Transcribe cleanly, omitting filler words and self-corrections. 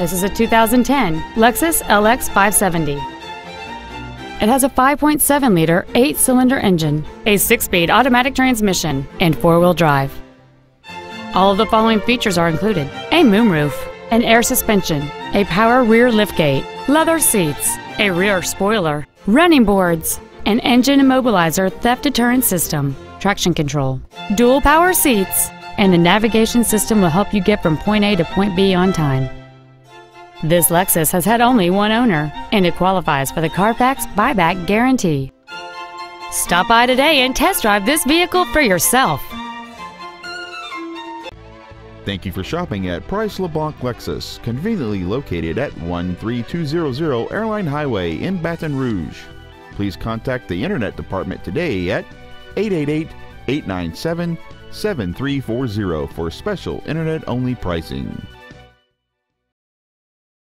This is a 2010 Lexus LX 570. It has a 5.7-liter 8-cylinder engine, a 6-speed automatic transmission, and 4-wheel drive. All of the following features are included: a moonroof, an air suspension, a power rear liftgate, leather seats, a rear spoiler, running boards, an engine immobilizer theft deterrent system, traction control, dual power seats, and the navigation system will help you get from point A to point B on time. This Lexus has had only one owner, and it qualifies for the Carfax buyback guarantee. Stop by today and test drive this vehicle for yourself. Thank you for shopping at Price LeBlanc Lexus, conveniently located at 13200 Airline Highway in Baton Rouge. Please contact the Internet Department today at 888-897-7340 for special Internet-only pricing.